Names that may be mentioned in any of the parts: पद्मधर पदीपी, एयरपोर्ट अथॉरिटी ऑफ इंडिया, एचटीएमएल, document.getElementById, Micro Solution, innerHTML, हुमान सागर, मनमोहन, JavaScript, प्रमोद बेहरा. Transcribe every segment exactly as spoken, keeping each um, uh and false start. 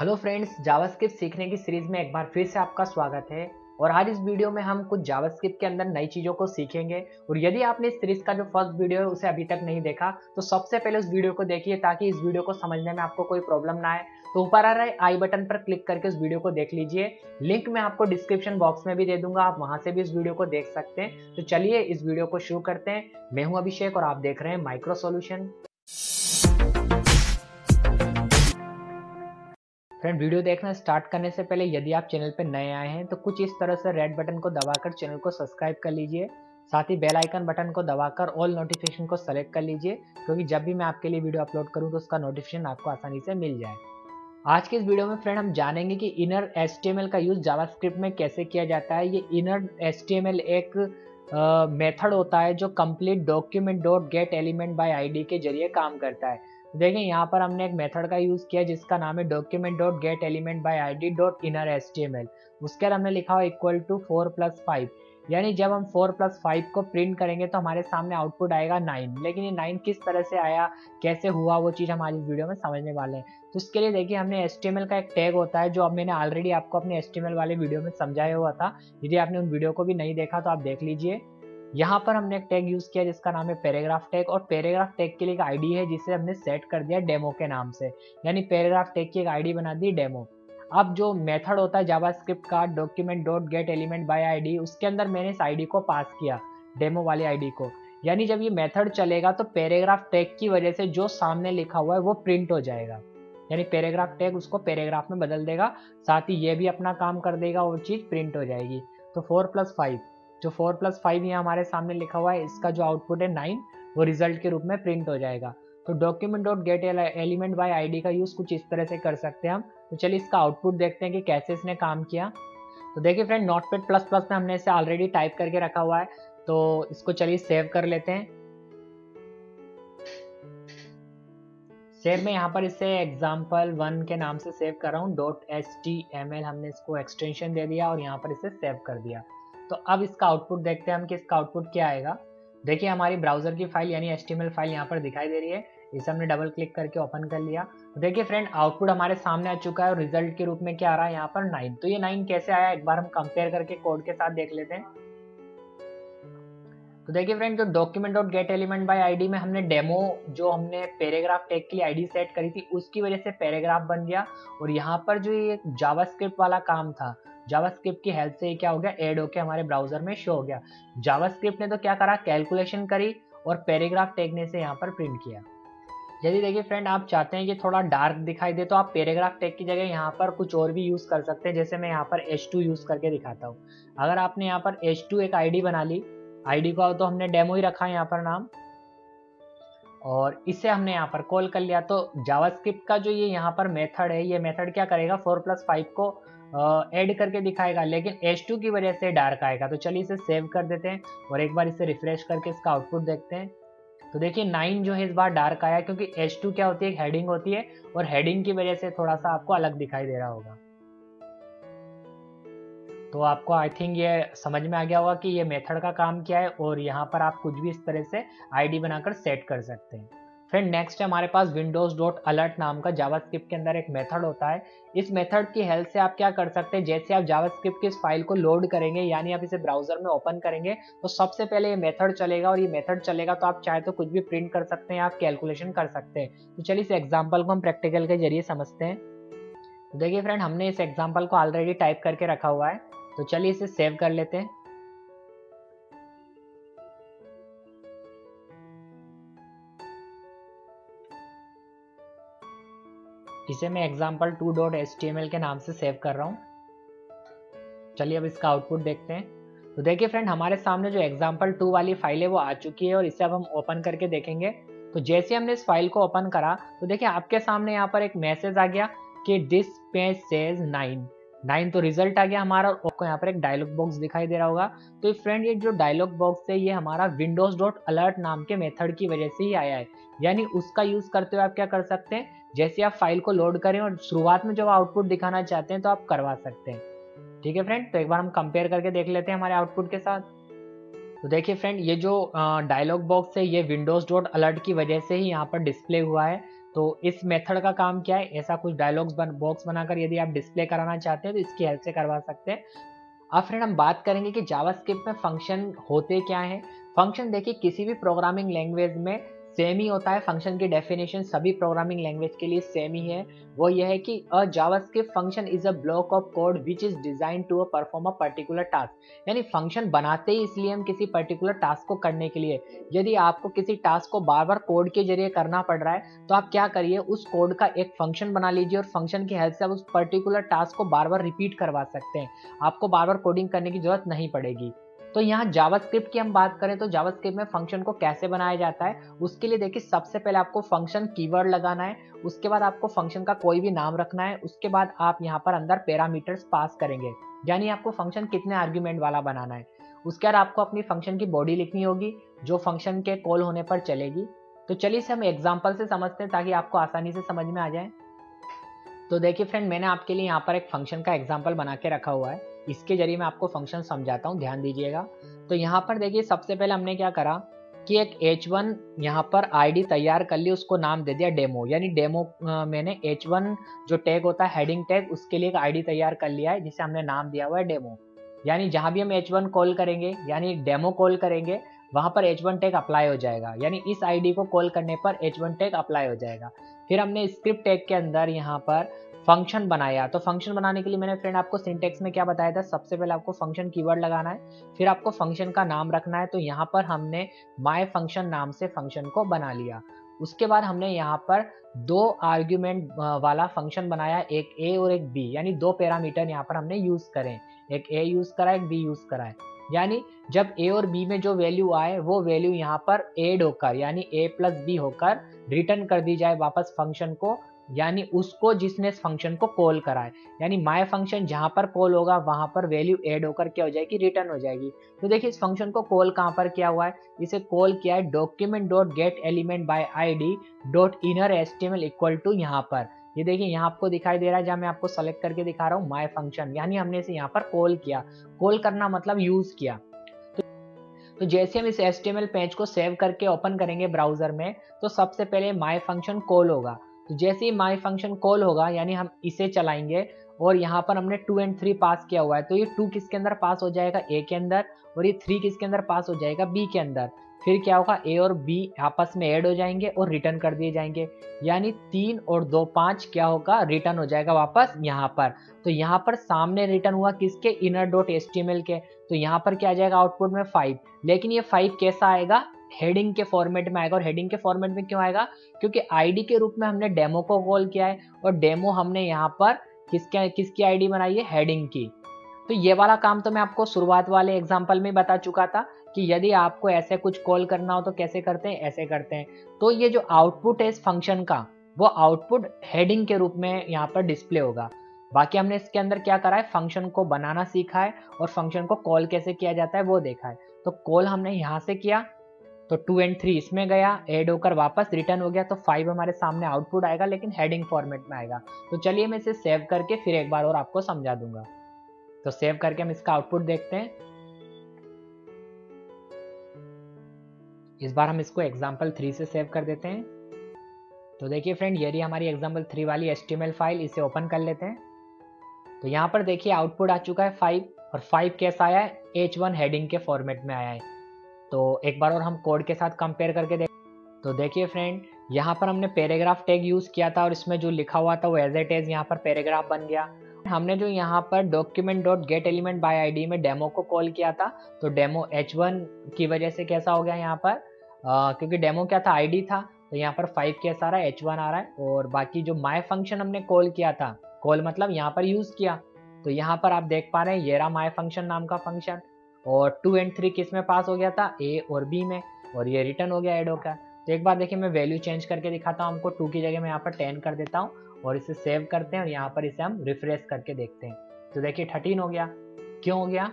Hello friends, JavaScript सीखने की series में एक बार फिर से आपका स्वागत है। और आज इस वीडियो में हम कुछ जावास्क्रिप्ट के अंदर नई चीज़ों को सीखेंगे। और यदि आपने इस सीरीज का जो फर्स्ट वीडियो है उसे अभी तक नहीं देखा तो सबसे पहले उस वीडियो को देखिए, ताकि इस वीडियो को समझने में आपको कोई प्रॉब्लम ना आए। तो ऊपर आ रहे आई बटन पर क्लिक करके उस वीडियो को देख लीजिए। लिंक मैं आपको डिस्क्रिप्शन बॉक्स में भी दे दूंगा, आप वहाँ से भी इस वीडियो को देख सकते हैं। तो चलिए इस वीडियो को शुरू करते हैं। मैं हूँ अभिषेक और आप देख रहे हैं माइक्रो सोल्यूशन। फ्रेंड, वीडियो देखना स्टार्ट करने से पहले यदि आप चैनल पर नए आए हैं तो कुछ इस तरह से रेड बटन को दबाकर चैनल को सब्सक्राइब कर लीजिए। साथ ही बेल आइकन बटन को दबाकर ऑल नोटिफिकेशन को सेलेक्ट कर लीजिए, क्योंकि जब भी मैं आपके लिए वीडियो अपलोड करूं तो उसका नोटिफिकेशन आपको आसानी से मिल जाए। आज के इस वीडियो में फ्रेंड हम जानेंगे कि इनर एचटीएमएल का यूज़ जावास्क्रिप्ट में कैसे किया जाता है। ये इनर एचटीएमएल एक मेथड uh, होता है जो complete document dot get element by ID के जरिए काम करता है। देखें, यहाँ पर हमने एक मेथड का यूज़ किया जिसका नाम है document dot get element by I D dot inner H T M L. उसके बाद हमने लिखा हुआ equal to four plus five, यानी जब हम फोर प्लस फाइव को प्रिंट करेंगे तो हमारे सामने आउटपुट आएगा नाइन। लेकिन ये नाइन किस तरह से आया, कैसे हुआ, वो चीज़ हमारी इस वीडियो में समझने वाले हैं। तो उसके लिए देखिए, हमने एच टी एम एल का एक टैग होता है जो अब मैंने ऑलरेडी आपको अपने एच टी एम एल वाले वीडियो में समझाया हुआ था। यदि आपने उन वीडियो को भी नहीं देखा तो आप देख लीजिए। यहाँ पर हमने एक टैग यूज़ किया जिसका नाम है पैराग्राफ टैग, और पैराग्राफ टैग के लिए एक आईडी है जिसे हमने सेट कर दिया डेमो के नाम से, यानी पैराग्राफ टैग की एक आईडी बना दी डेमो। अब जो मेथड होता है जावास्क्रिप्ट का document dot get element by ID, उसके अंदर मैंने इस आईडी को पास किया, डेमो वाली आईडी को। यानी जब ये मेथड चलेगा तो पैराग्राफ टैग की वजह से जो सामने लिखा हुआ है वो प्रिंट हो जाएगा, यानी पैराग्राफ टैग उसको पैराग्राफ में बदल देगा। साथ ही ये भी अपना काम कर देगा, वो चीज़ प्रिंट हो जाएगी। तो फोर प्लस फाइव, जो फोर प्लस फाइव यहाँ हमारे सामने लिखा हुआ है, इसका जो आउटपुट है नाइन, वो रिजल्ट के रूप में प्रिंट हो जाएगा। तो document dot get element by ID का यूज़ कुछ इस तरह से कर सकते हैं हम। तो चलिए इसका आउटपुट देखते हैं कि कैसे इसने काम किया। तो देखिए फ्रेंड, नोटपैड प्लस प्लस में हमने इसे ऑलरेडी टाइप करके रखा हुआ है, तो इसको चलिए सेव कर लेते हैं। सेव में यहाँ पर इसे एग्जाम्पल वन के नाम से सेव कर रहा हूँ। Dot H T M L हमने इसको एक्सटेंशन दे दिया और यहाँ पर इसे सेव कर दिया। तो अब इसका आउटपुट देखते हैं हम कि इसका आउटपुट क्या आएगा। देखिए, हमारी ब्राउज़र की फाइल यानी एचटीएमएल फाइल यहाँ पर दिखाई दे रही है, इसे हमने डबल क्लिक करके ओपन कर लिया। तो देखिए फ्रेंड, आउटपुट हमारे सामने आ चुका है और रिजल्ट के रूप में क्या आ रहा है यहाँ पर नाइन। तो ये नाइन कैसे आया, एक बार हम कंपेयर करके कोड के साथ देख लेते हैं। तो देखिए फ्रेंड, जो document dot get element by ID में हमने डेमो, जो हमने पैराग्राफ टैग के लिए आईडी सेट करी थी, उसकी वजह से पैराग्राफ बन गया। और यहाँ पर जो ये जावास्क्रिप्ट वाला काम था, जावास्क्रिप्ट की हेल्प से क्या हो गया, ऐड होके हमारे ब्राउजर में शो हो गया। जावास्क्रिप्ट ने तो क्या करा, कैलकुलेशन करी और पैराग्राफ टैग ने से यहाँ पर प्रिंट किया। यदि देखिए फ्रेंड, आप चाहते हैं कि थोड़ा डार्क दिखाई दे तो आप पैराग्राफ टैग की जगह यहाँ पर कुछ और भी यूज़ कर सकते हैं। जैसे मैं यहाँ पर एच टू यूज़ करके दिखाता हूँ। अगर आपने यहाँ पर एच टू एक आई डी बना ली, आई डी का तो हमने डेमो ही रखा है यहाँ पर नाम, और इसे हमने यहाँ पर कॉल कर लिया। तो जावास्क्रिप्ट का जो ये यहाँ पर मेथड है, ये मेथड क्या करेगा, फोर प्लस फाइव को ऐड uh, करके दिखाएगा, लेकिन एच टू की वजह से डार्क आएगा। तो चलिए इसे सेव कर देते हैं और एक बार इसे रिफ्रेश करके इसका आउटपुट देखते हैं। तो देखिए नाइन जो है इस बार डार्क आया, क्योंकि एच टू क्या होती है, एक हेडिंग होती है, और हेडिंग की वजह से थोड़ा सा आपको अलग दिखाई दे रहा होगा। तो आपको आई थिंक ये समझ में आ गया होगा कि ये मेथड का काम क्या है, और यहाँ पर आप कुछ भी इस तरह से आई डी बनाकर सेट कर सकते हैं। फ्रेंड, नेक्स्ट है हमारे पास विंडोज डॉट अलर्ट नाम का जावास्क्रिप्ट के अंदर एक मेथड होता है। इस मेथड की हेल्प से आप क्या कर सकते हैं, जैसे आप जावास्क्रिप्ट की इस फाइल को लोड करेंगे, यानी आप इसे ब्राउजर में ओपन करेंगे, तो सबसे पहले ये मेथड चलेगा, और ये मेथड चलेगा तो आप चाहे तो कुछ भी प्रिंट कर सकते हैं, आप कैलकुलेशन कर सकते हैं। तो चलिए इस एग्जाम्पल को हम प्रैक्टिकल के जरिए समझते हैं। तो देखिए फ्रेंड, हमने इस एग्जाम्पल को ऑलरेडी टाइप करके रखा हुआ है, तो चलिए इसे सेव कर लेते हैं। इसे मैं example two dot H T M L के नाम से सेव कर रहा हूँ। चलिए अब इसका आउटपुट देखते हैं। तो देखिए फ्रेंड, हमारे सामने जो एग्जाम्पल टू वाली फाइल है वो आ चुकी है, और इसे अब हम ओपन करके देखेंगे। तो जैसे हमने इस फाइल को ओपन करा तो देखिए आपके सामने यहाँ पर एक मैसेज आ गया कि this page says nine nine तो रिजल्ट आ गया हमारा, और आपको यहाँ पर एक डायलॉग बॉक्स दिखाई दे रहा होगा। तो फ्रेंड, ये जो डायलॉग बॉक्स है ये हमारा विंडोज डॉट अलर्ट नाम के मेथड की वजह से ही आया है, यानी उसका यूज़ करते हुए आप क्या कर सकते हैं, जैसे आप फाइल को लोड करें और शुरुआत में जो आउटपुट दिखाना चाहते हैं तो आप करवा सकते हैं। ठीक है फ्रेंड, तो एक बार हम कंपेयर करके देख लेते हैं हमारे आउटपुट के साथ। तो देखिए फ्रेंड, ये जो डायलॉग बॉक्स है ये विंडोज डॉट अलर्ट की वजह से ही यहाँ पर डिस्प्ले हुआ है। तो इस मेथड का काम क्या है, ऐसा कुछ डायलॉग्स बन, बॉक्स बनाकर यदि आप डिस्प्ले कराना चाहते हैं तो इसकी हेल्प से करवा सकते हैं। अब फ्रेंड हम बात करेंगे कि जावास्क्रिप्ट में फंक्शन होते क्या हैं। फंक्शन देखिए किसी भी प्रोग्रामिंग लैंग्वेज में सेम ही होता है, फंक्शन की डेफिनेशन सभी प्रोग्रामिंग लैंग्वेज के लिए सेम ही है। वो यह है कि a JavaScript function is a block of code which is design to a perform a particular task. यानी फंक्शन बनाते ही इसलिए हम किसी पर्टिकुलर टास्क को करने के लिए। यदि आपको किसी टास्क को बार बार कोड के जरिए करना पड़ रहा है तो आप क्या करिए, उस कोड का एक फंक्शन बना लीजिए और फंक्शन की हेल्प से आप उस पर्टिकुलर टास्क को बार बार रिपीट करवा सकते हैं, आपको बार बार कोडिंग करने की जरूरत नहीं पड़ेगी। तो यहाँ जावास्क्रिप्ट की हम बात करें तो जावास्क्रिप्ट में फंक्शन को कैसे बनाया जाता है, उसके लिए देखिए सबसे पहले आपको फंक्शन कीवर्ड लगाना है, उसके बाद आपको फंक्शन का कोई भी नाम रखना है, उसके बाद आप यहाँ पर अंदर पैरामीटर्स पास करेंगे, यानी आपको फंक्शन कितने आर्ग्यूमेंट वाला बनाना है। उसके बाद आपको अपनी फंक्शन की बॉडी लिखनी होगी जो फंक्शन के कॉल होने पर चलेगी। तो चलिए इसे हम एग्जाम्पल से समझते हैं ताकि आपको आसानी से समझ में आ जाए। तो देखिए फ्रेंड मैंने आपके लिए यहाँ पर एक फंक्शन का एग्जाम्पल बना के रखा हुआ है, इसके जरिए मैं आपको फंक्शन समझाता हूँ, ध्यान दीजिएगा। तो यहाँ पर देखिए सबसे पहले हमने क्या करा कि एक एच वन यहाँ पर आईडी तैयार कर ली, उसको नाम दे दिया डेमो, यानी डेमो मैंने एच वन जो टैग होता है हेडिंग टैग उसके लिए एक आईडी तैयार कर लिया है जिसे हमने नाम दिया हुआ है डेमो। यानी जहाँ भी हम एच वन कॉल करेंगे यानी डेमो कॉल करेंगे वहाँ पर एच वन टैग अप्लाई हो जाएगा, यानी इस आईडी को कॉल करने पर एच वन टैग अप्लाई हो जाएगा। फिर हमने स्क्रिप्ट टैग के अंदर यहाँ पर फंक्शन बनाया। तो फंक्शन बनाने के लिए मैंने फ्रेंड आपको सिंटेक्स में क्या बताया था, सबसे पहले आपको फंक्शन कीवर्ड लगाना है, फिर आपको फंक्शन का नाम रखना है। तो यहाँ पर हमने माय फंक्शन नाम से फंक्शन को बना लिया। उसके बाद हमने यहाँ पर दो आर्ग्यूमेंट वाला फंक्शन बनाया, एक ए और एक बी, यानी दो पैरामीटर यहाँ पर हमने यूज़ करें, एक ए यूज़ करा एक बी यूज़ करा है। यानी जब ए और बी में जो वैल्यू आए वो वैल्यू यहाँ पर एड होकर यानी ए प्लस बी होकर रिटर्न कर दी जाए वापस फंक्शन को, यानी उसको जिसने इस फंक्शन को कॉल कराए। यानी माय फंक्शन जहाँ पर कॉल होगा वहाँ पर वैल्यू ऐड होकर क्या हो जाएगी, रिटर्न हो जाएगी। तो देखिए इस फंक्शन को कॉल कहाँ पर किया हुआ है, इसे कॉल किया है document dot get element by I D dot inner H T M L equal to यहाँ पर, ये देखिए यहाँ आपको दिखाई दे रहा है जहाँ मैं आपको सेलेक्ट करके दिखा रहा हूँ माय फंक्शन, यानी हमने इसे यहाँ पर कॉल किया। कॉल करना मतलब यूज़ किया। तो जैसे हम इस H T M L page को सेव करके ओपन करेंगे ब्राउजर में तो सबसे पहले माय फंक्शन कॉल होगा। तो जैसे ही माय फंक्शन कॉल होगा यानी हम इसे चलाएंगे और यहाँ पर हमने टू एंड थ्री पास किया हुआ है। तो ये टू किसके अंदर पास हो जाएगा, ए के अंदर, और ये थ्री किसके अंदर पास हो जाएगा, बी के अंदर। फिर क्या होगा, ए और बी आपस में ऐड हो जाएंगे और रिटर्न कर दिए जाएंगे, यानी तीन और दो पाँच क्या होगा, रिटर्न हो जाएगा वापस यहाँ पर। तो यहाँ पर सामने रिटर्न हुआ किसके, inner dot H T M L के। तो यहाँ पर क्या आ जाएगा आउटपुट में फाइव, लेकिन ये फाइव कैसा आएगा, हेडिंग के फॉर्मेट में आएगा। और हेडिंग के फॉर्मेट में क्यों आएगा, क्योंकि आईडी के रूप में हमने डेमो को कॉल किया है और डेमो हमने यहाँ पर किसके किसकी आईडी बनाई है, हेडिंग की। तो ये वाला काम तो मैं आपको शुरुआत वाले एग्जाम्पल में बता चुका था कि यदि आपको ऐसे कुछ कॉल करना हो तो कैसे करते हैं, ऐसे करते हैं। तो ये जो आउटपुट है इस फंक्शन का वो आउटपुट हेडिंग के रूप में यहाँ पर डिस्प्ले होगा। बाकी हमने इसके अंदर क्या करा है, फंक्शन को बनाना सीखा है और फंक्शन को कॉल कैसे किया जाता है वो देखा है। तो कॉल हमने यहाँ से किया तो टू एंड थ्री इसमें गया, ऐड होकर वापस रिटर्न हो गया, तो फाइव हमारे सामने आउटपुट आएगा लेकिन हेडिंग फॉर्मेट में आएगा। तो चलिए मैं इसे सेव करके फिर एक बार और आपको समझा दूंगा। तो सेव करके हम इसका आउटपुट देखते हैं। इस बार हम इसको एग्जाम्पल थ्री से सेव कर देते हैं। तो देखिए फ्रेंड ये रही हमारी एग्जाम्पल थ्री वाली H T M L file, इसे ओपन कर लेते हैं। तो यहाँ पर देखिए आउटपुट आ चुका है फाइव, और फाइव कैसा आया है, एच वन हेडिंग के फॉर्मेट में आया है। तो एक बार और हम कोड के साथ कंपेयर करके देख, तो देखिए फ्रेंड यहाँ पर हमने पैराग्राफ टैग यूज़ किया था और इसमें जो लिखा हुआ था वो एज एट एज यहाँ पर पैराग्राफ बन गया। हमने जो यहाँ पर document dot get element by I D में डेमो को कॉल किया था तो डेमो एच वन की वजह से कैसा हो गया यहाँ पर, आ, क्योंकि डेमो क्या था, आई डी था। तो यहाँ पर फाइव कैसा आ रहा है, एच वन आ रहा है। और बाकी जो माय फंक्शन हमने कॉल किया था, कॉल मतलब यहाँ पर यूज़ किया, तो यहाँ पर आप देख पा रहे हैं ये रहा माय फंक्शन नाम का फंक्शन। और टू एंड थ्री किस में पास हो गया था, ए और बी में, और ये रिटर्न हो गया ऐड होकर। तो एक बार देखिए मैं वैल्यू चेंज करके दिखाता हूँ आपको, टू की जगह मैं यहाँ पर टेन कर देता हूँ और इसे सेव करते हैं और यहाँ पर इसे हम रिफ्रेश करके देखते हैं। तो देखिए थर्टीन हो गया, क्यों हो गया,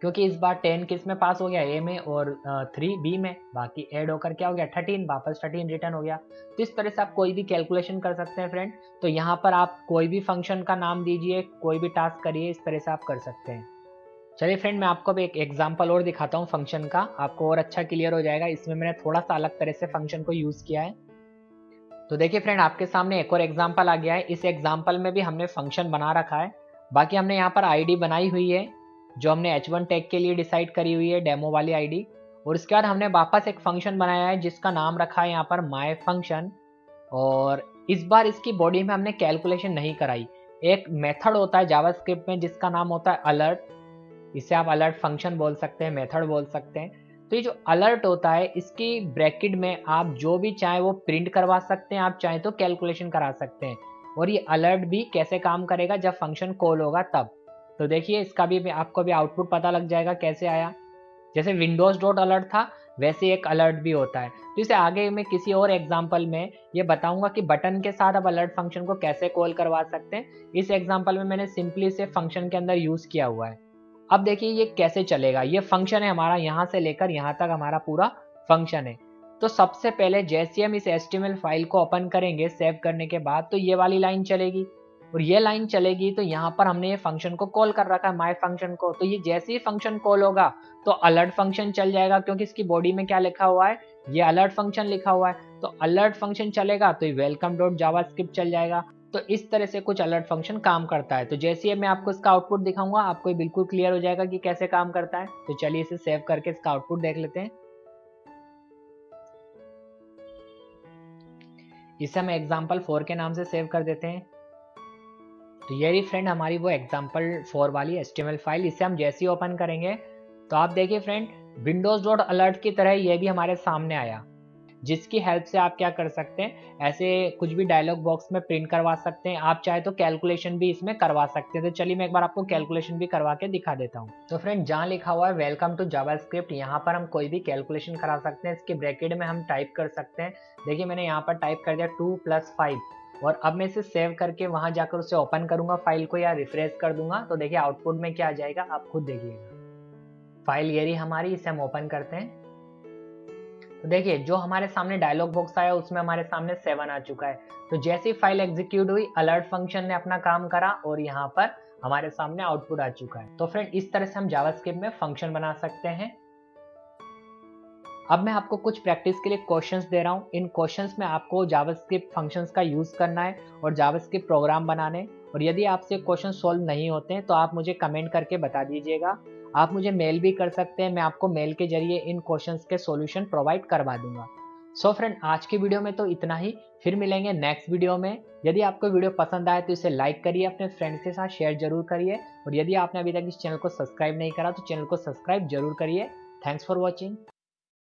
क्योंकि इस बार टेन किस में पास हो गया, ए में, और थ्री बी में, बाकी ऐड होकर क्या हो गया थर्टीन, वापस थर्टीन रिटर्न हो गया। तो इस तरह से आप कोई भी कैलकुलेशन कर सकते हैं फ्रेंड। तो यहाँ पर आप कोई भी फंक्शन का नाम दीजिए, कोई भी टास्क करिए, इस तरह से आप कर सकते हैं। चलिए फ्रेंड मैं आपको अब एक एग्जांपल और दिखाता हूँ फंक्शन का, आपको और अच्छा क्लियर हो जाएगा। इसमें मैंने थोड़ा सा अलग तरह से फंक्शन को यूज़ किया है। तो देखिए फ्रेंड, आपके सामने एक और एग्जाम्पल आ गया है। इस एग्जाम्पल में भी हमने फंक्शन बना रखा है, बाकी हमने यहाँ पर आईडी बनाई हुई है जो हमने एच वन टैग के लिए डिसाइड करी हुई है, डेमो वाली आईडी। और इसके बाद हमने वापस एक फंक्शन बनाया है जिसका नाम रखा है यहाँ पर माय फंक्शन। और इस बार इसकी बॉडी में हमने कैलकुलेशन नहीं कराई। एक मेथड होता है जावास्क्रिप्ट में जिसका नाम होता है अलर्ट, इसे आप अलर्ट फंक्शन बोल सकते हैं, मेथड बोल सकते हैं। तो ये जो अलर्ट होता है इसकी ब्रैकेट में आप जो भी चाहे वो प्रिंट करवा सकते हैं, आप चाहे तो कैलकुलेशन करा सकते हैं। और ये अलर्ट भी कैसे काम करेगा, जब फंक्शन कॉल होगा तब। तो देखिए इसका भी आपको भी आउटपुट पता लग जाएगा कैसे आया। जैसे विंडोज डॉट अलर्ट था वैसे एक अलर्ट भी होता है। तो इसे आगे मैं किसी और एग्जाम्पल में ये बताऊंगा कि बटन के साथ आप अलर्ट फंक्शन को कैसे कॉल करवा सकते हैं। इस एग्जाम्पल में मैंने सिंपली इसे फंक्शन के अंदर यूज़ किया हुआ है। अब देखिए ये कैसे चलेगा। ये फंक्शन है हमारा, यहाँ से लेकर यहाँ तक हमारा पूरा फंक्शन है। तो सबसे पहले जैसे हम इस H T M L file को ओपन करेंगे सेव करने के बाद, तो ये वाली लाइन चलेगी और ये लाइन चलेगी। तो यहाँ पर हमने ये फंक्शन को कॉल कर रखा है, माय फंक्शन को। तो ये जैसे ही फंक्शन कॉल होगा तो अलर्ट फंक्शन चल जाएगा, क्योंकि इसकी बॉडी में क्या लिखा हुआ है, ये अलर्ट फंक्शन लिखा हुआ है। तो अलर्ट फंक्शन चलेगा तो ये वेलकम डॉट जावास्क्रिप्ट चल जाएगा। तो इस तरह से कुछ अलर्ट फंक्शन काम करता है। तो जैसे ही मैं आपको इसका आउटपुट दिखाऊंगा आपको बिल्कुल क्लियर हो जाएगा कि कैसे काम करता है। तो चलिए इसे सेव करके इसका आउटपुट देख लेते हैं। इसे हम एग्जाम्पल फोर के नाम से सेव कर देते हैं। तो ये फ्रेंड हमारी वो एग्जाम्पल फोर वाली H T M L file, इसे हम जैसे ही ओपन करेंगे तो आप देखिए फ्रेंड विंडोज डॉट अलर्ट की तरह ये भी हमारे सामने आया, जिसकी हेल्प से आप क्या कर सकते हैं, ऐसे कुछ भी डायलॉग बॉक्स में प्रिंट करवा सकते हैं, आप चाहे तो कैलकुलेशन भी इसमें करवा सकते हैं। तो चलिए मैं एक बार आपको कैलकुलेशन भी करवा के दिखा देता हूँ। तो फ्रेंड जहाँ लिखा हुआ है वेलकम टू जावास्क्रिप्ट, यहाँ पर हम कोई भी कैलकुलेशन करा सकते हैं। इसके ब्रैकेट में हम टाइप कर सकते हैं, देखिए मैंने यहाँ पर टाइप कर दिया टू प्लस फाइव। और अब मैं इसे सेव करके वहाँ जाकर उसे ओपन करूँगा फाइल को, या रिफ्रेश कर दूंगा। तो देखिए आउटपुट में क्या आ जाएगा, आप खुद देखिएगा। फाइल ये रही हमारी, इसे हम ओपन करते हैं। तो देखिए जो हमारे सामने डायलॉग बॉक्स आया उसमें हमारे सामने सेवन आ चुका है। तो जैसे ही फाइल एग्जीक्यूट हुई अलर्ट फंक्शन ने अपना काम करा और यहाँ पर हमारे सामने आउटपुट आ चुका है। तो फ्रेंड इस तरह से हम जावास्क्रिप्ट में फंक्शन बना सकते हैं। अब मैं आपको कुछ प्रैक्टिस के लिए क्वेश्चंस दे रहा हूँ। इन क्वेश्चंस में आपको जावास्क्रिप्ट फंक्शंस का यूज़ करना है और जावास्क्रिप्ट प्रोग्राम बनाने। और यदि आपसे क्वेश्चन सॉल्व नहीं होते हैं तो आप मुझे कमेंट करके बता दीजिएगा। आप मुझे मेल भी कर सकते हैं, मैं आपको मेल के जरिए इन क्वेश्चंस के सॉल्यूशन प्रोवाइड करवा दूंगा। सो फ्रेंड आज की वीडियो में तो इतना ही, फिर मिलेंगे नेक्स्ट वीडियो में। यदि आपको वीडियो पसंद आए तो इसे लाइक करिए, अपने फ्रेंड्स के साथ शेयर जरूर करिए। और यदि आपने अभी तक इस चैनल को सब्सक्राइब नहीं करा तो चैनल को सब्सक्राइब जरूर करिए। Thanks for watching.